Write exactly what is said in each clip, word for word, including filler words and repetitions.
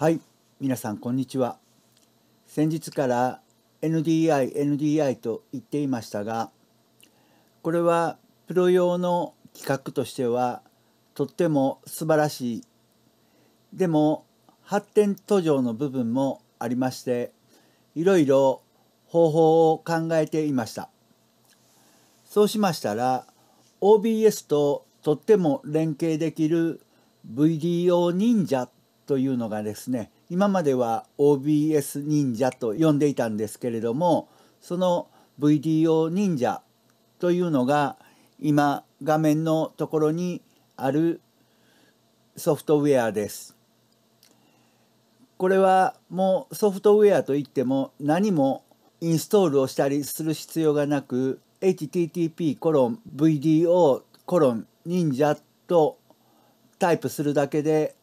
はい、皆さんこんにちは。先日から エヌディーアイ、エヌディーアイ と言っていましたが、これはプロ用の企画としてはとっても素晴らしい。でも発展途上の部分もありまして、いろいろ方法を考えていました。そうしましたら オービーエス ととっても連携できる ブイディーオー 忍者というのがですね、今までは オービーエス 忍者と呼んでいたんですけれども、その ブイディーオー 忍者というのが今画面のところにあるソフトウェアです。これはもうソフトウェアといっても何もインストールをしたりする必要がなく、 エイチティーティーピーコロンスラッシュスラッシュスラッシュスラッシュスラッシュ忍者 とタイプするだけで、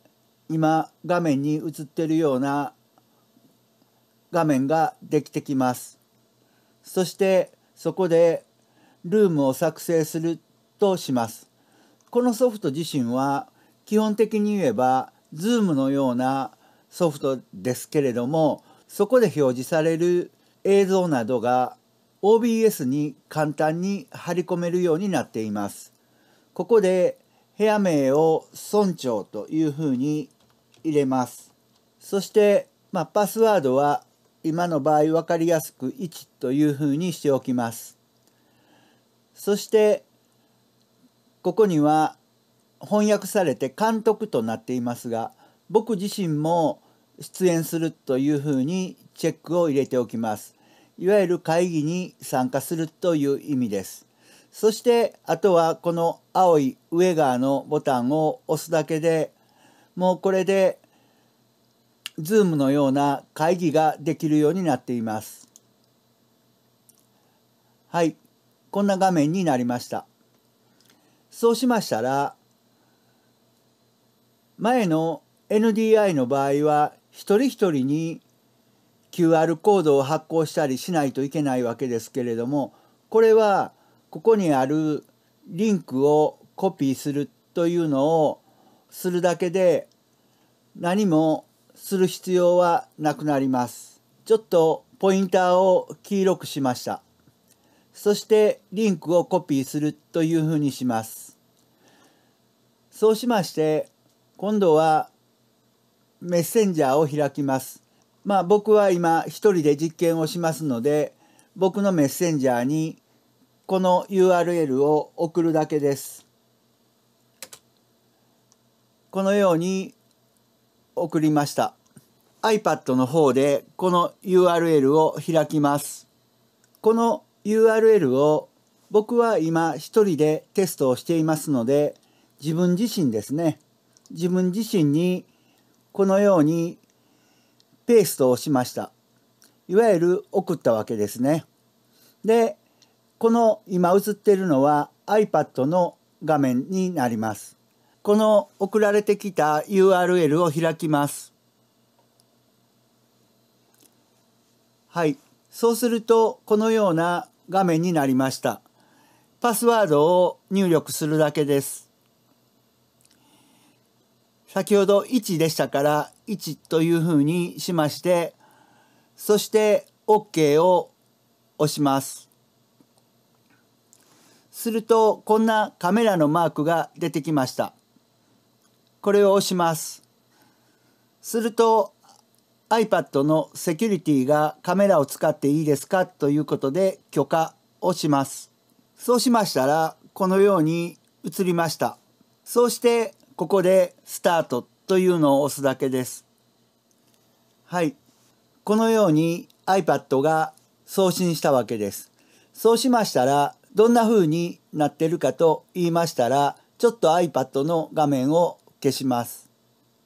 今画面に映ってるような画面ができてきます。そしてそこでルームを作成するとします。このソフト自身は基本的に言えば Zoom のようなソフトですけれども、そこで表示される映像などが オービーエス に簡単に貼り込めるようになっています。ここで部屋名を村長というふうに入れます。そして、まあ、パスワードは今の場合分かりやすくいちというふうにしておきます。そしてここには翻訳されて監督となっていますが、僕自身も出演するというふうにチェックを入れておきます。いわゆる会議に参加するという意味です。そしてあとはこの青い上側のボタンを押すだけで、もうこれで Zoom のような会議ができるようになっています。はい、こんな画面になりました。そうしましたら、前の エヌディーアイ の場合は一人一人に キューアール コードを発行したりしないといけないわけですけれども、これはここにあるリンクをコピーするというのをするだけで何もする必要はなくなります。ちょっとポインターを黄色くしました。そしてリンクをコピーするというふうにします。そうしまして今度はメッセンジャーを開きます。まあ僕は今一人で実験をしますので、僕のメッセンジャーにこの ユーアールエル を送るだけです。このように送りました。iPad の方でこの ユーアールエル を開きます。この ユーアールエル を僕は今一人でテストをしていますので、自分自身ですね。自分自身にこのようにペーストをしました。いわゆる送ったわけですね。で、この今映っているのは iPad の画面になります。この送られてきた ユーアールエル を開きます。はい、そうするとこのような画面になりました。パスワードを入力するだけです。先ほどいちでしたからいちというふうにしまして、そして OK を押します。するとこんなカメラのマークが出てきました。これを押します。すると iPad のセキュリティがカメラを使っていいですかということで許可をします。そうしましたらこのように映りました。そうしてここでスタートというのを押すだけです。はい、このように iPad が送信したわけです。そうしましたらどんな風になってるかと言いましたら、ちょっと iPad の画面を消します。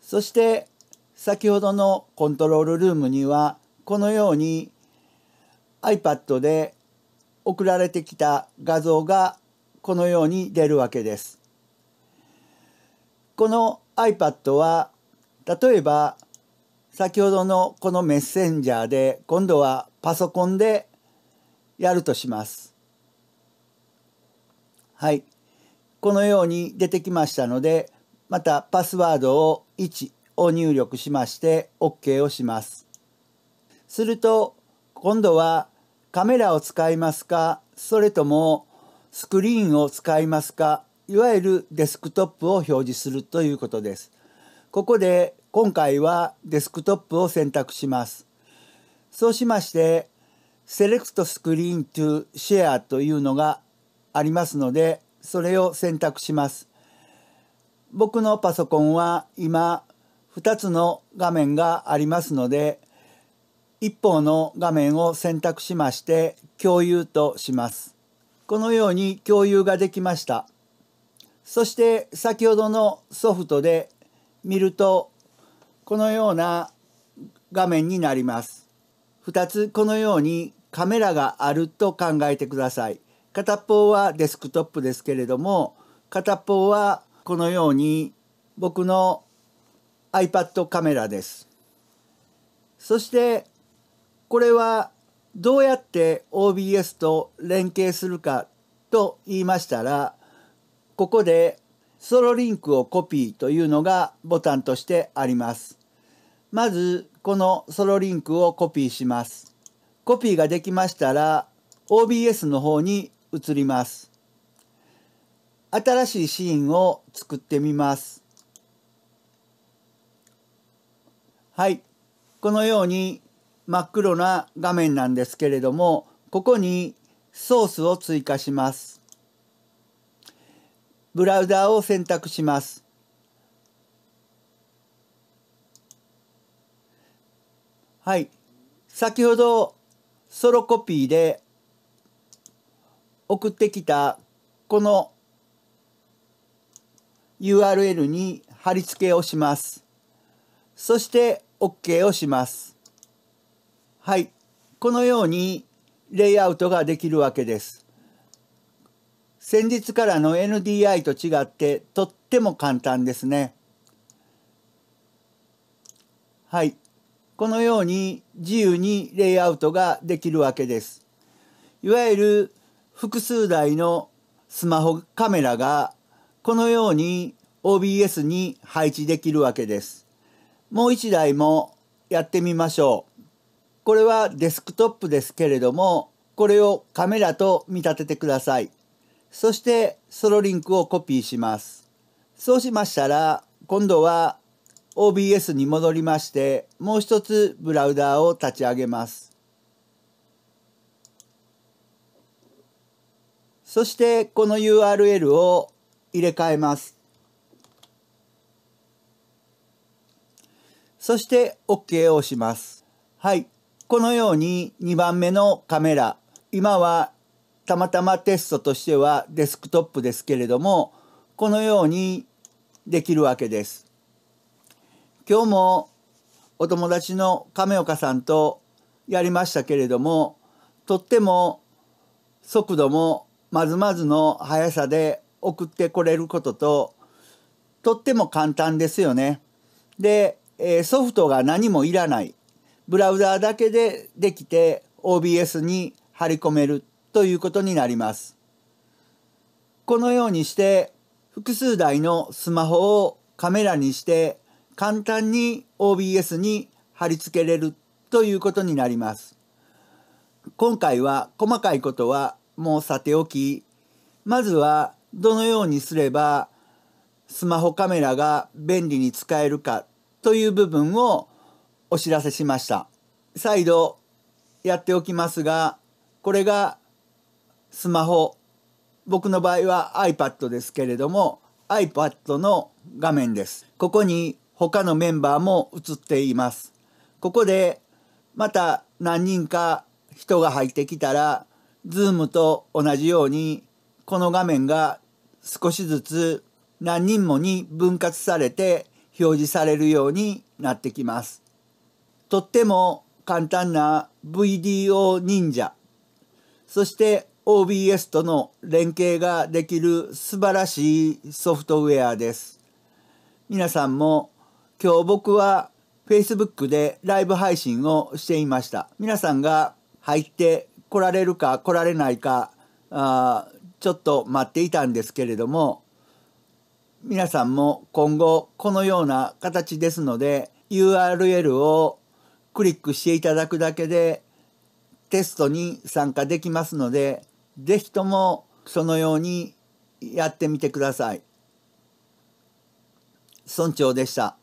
そして先ほどのコントロールルームにはこのように iPad で送られてきた画像がこのように出るわけです。この iPad は例えば先ほどのこのメッセンジャーで今度はパソコンでやるとします。はい、このように出てきましたので、またパスワードをいちを入力しまして OK をします。すると今度はカメラを使いますか、それともスクリーンを使いますか、いわゆるデスクトップを表示するということです。ここで今回はデスクトップを選択します。そうしましてSelect Screen to Share というのがありますので、それを選択します。僕のパソコンは今ふたつの画面がありますので、一方の画面を選択しまして共有とします。このように共有ができました。そして先ほどのソフトで見るとこのような画面になります。ふたつこのようにカメラがあると考えてください。片方はデスクトップですけれども、片方はこのように僕の iPad カメラです。そしてこれはどうやって オービーエス と連携するかと言いましたら、ここでソロリンクをコピーというのがボタンとしてあります。まずこのソロリンクをコピーします。コピーができましたら オービーエス の方に移ります。新しいシーンを作ってみます。はい、このように真っ黒な画面なんですけれども、ここにソースを追加します。ブラウザーを選択します。はい、先ほどソロコピーで送ってきたこの ユーアールエル に貼り付けをします。そして OK をします。はい、このようにレイアウトができるわけです。先日からの エヌディーアイ と違ってとっても簡単ですね。はい、このように自由にレイアウトができるわけです。いわゆる複数台のスマホカメラがこのように オービーエス に配置できるわけです。もう一台もやってみましょう。これはデスクトップですけれども、これをカメラと見立ててください。そしてソロリンクをコピーします。そうしましたら、今度は オービーエス に戻りまして、もう一つブラウザーを立ち上げます。そしてこの ユーアールエル を入れ替えます。そして OK を押します。はい。このようににばんめのカメラ。今はたまたまテストとしてはデスクトップですけれども、このようにできるわけです。今日もお友達の亀岡さんとやりましたけれども、とっても速度もまずまずの速さで送ってこれることと、とっても簡単ですよね。で、ソフトが何もいらない。ブラウザーだけでできて オービーエス に貼り込めるということになります。このようにして複数台のスマホをカメラにして簡単に オービーエス に貼り付けれるということになります。今回は細かいことはもうさておき、まずはどのようにすればスマホカメラが便利に使えるかという部分をお知らせしました。再度やっておきますが、これがスマホ、僕の場合は iPad ですけれども、 iPad の画面です。ここに他のメンバーも映っています。ここでまた何人か人が入ってきたら、Zoom と同じようにこの画面が少しずつ何人もに分割されて表示されるようになってきます。とっても簡単な ブイディーオー 忍者、そして オービーエス との連携ができる素晴らしいソフトウェアです。皆さんも今日僕は Facebook でライブ配信をしていました。皆さんが入って来られるか来られないか、あー、ちょっと待っていたんですけれども、皆さんも今後このような形ですので ユーアールエル をクリックしていただくだけでテストに参加できますので、ぜひともそのようにやってみてください。村長でした。